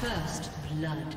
First blood.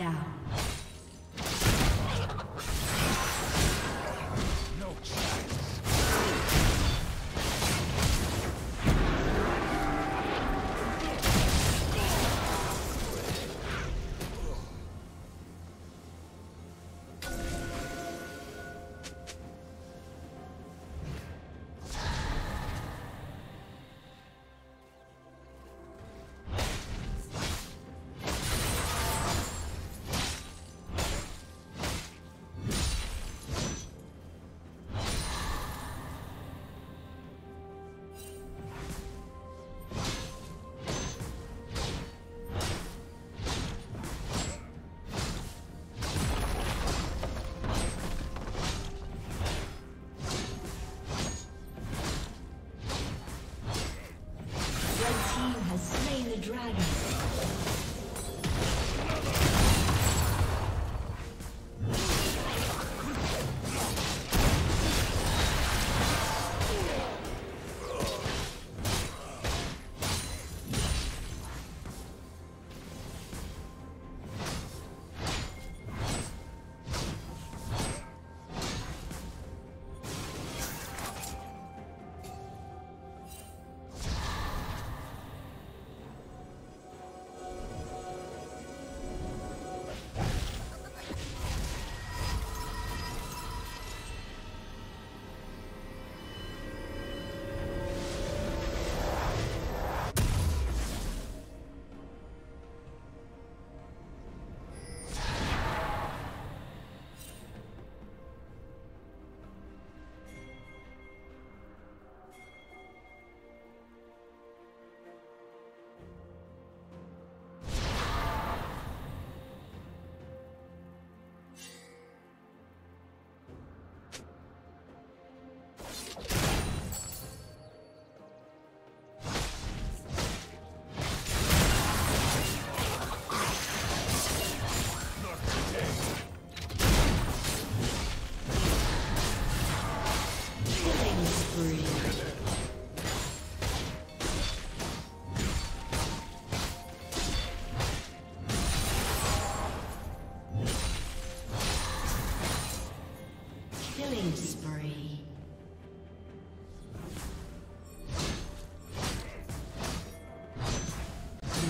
down.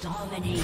Dominating.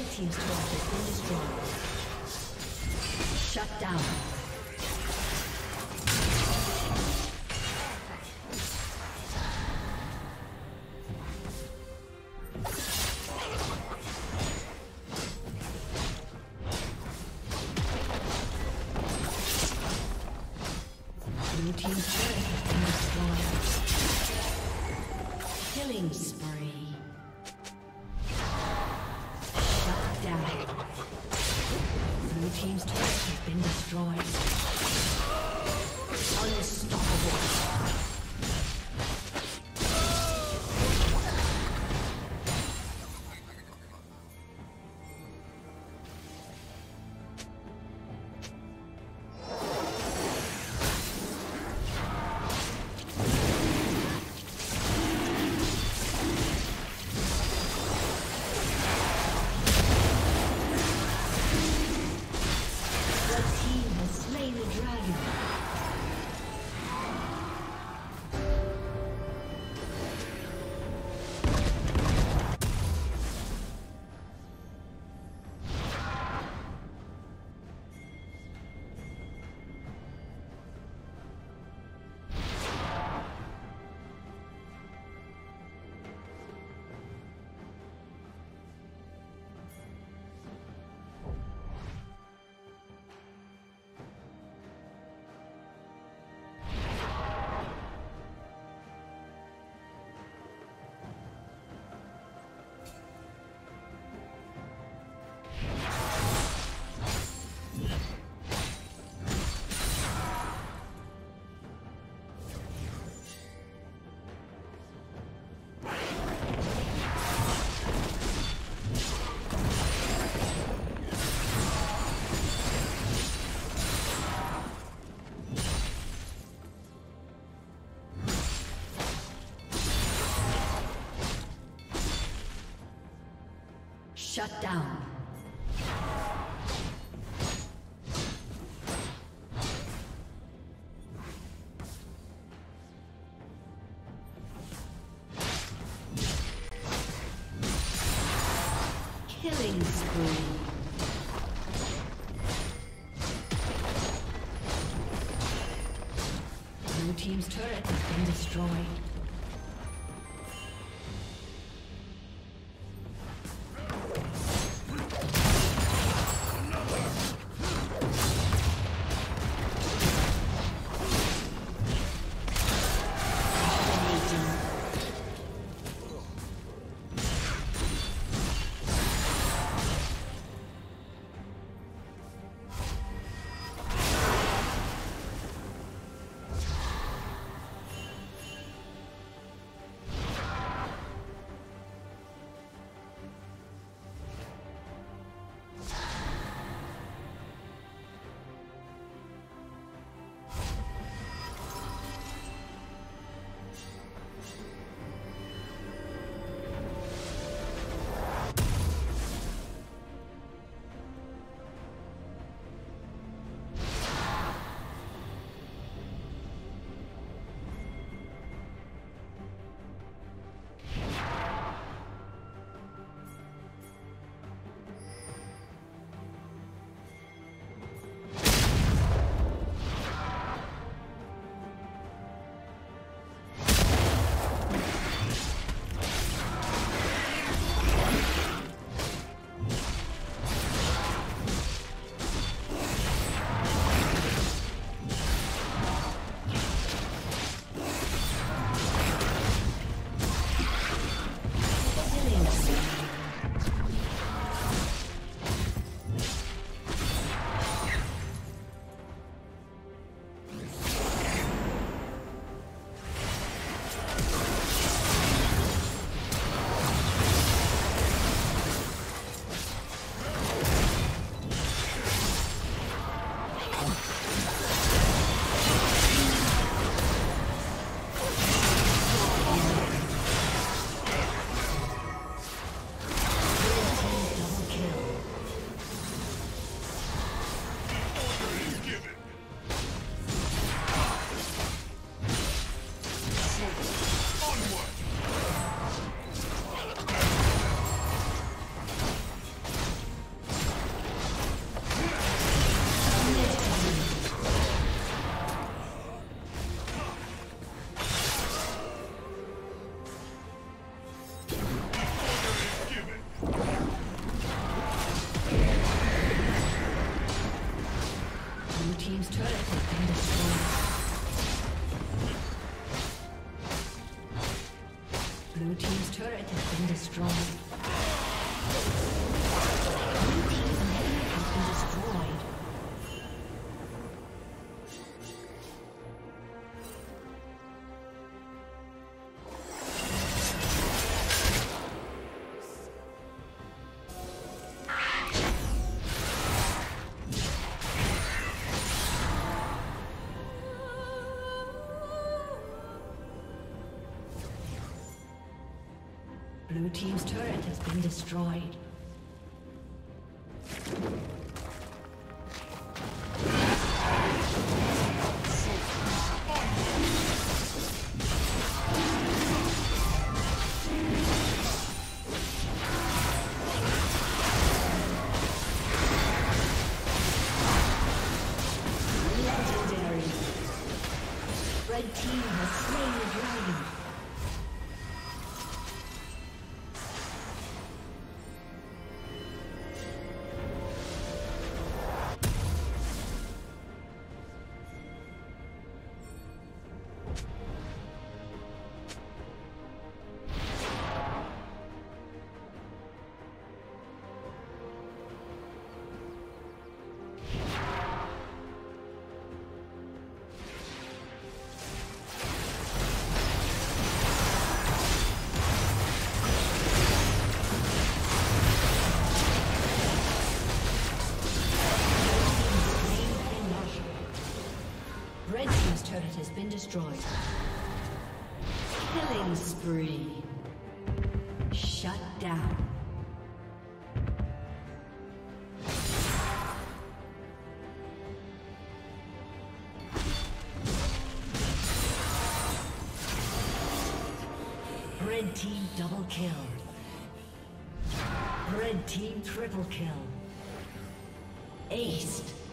Red team's turret has been destroyed. Shut down. Shut down. Killing spree. Blue team's turret has been destroyed. team's turret has been destroyed. Blue team's turret has been destroyed. Blue team's name has been destroyed. Blue team's turret has been destroyed. Has been destroyed. Killing spree. Shut down. Red team double kill. Red team triple kill. Aced.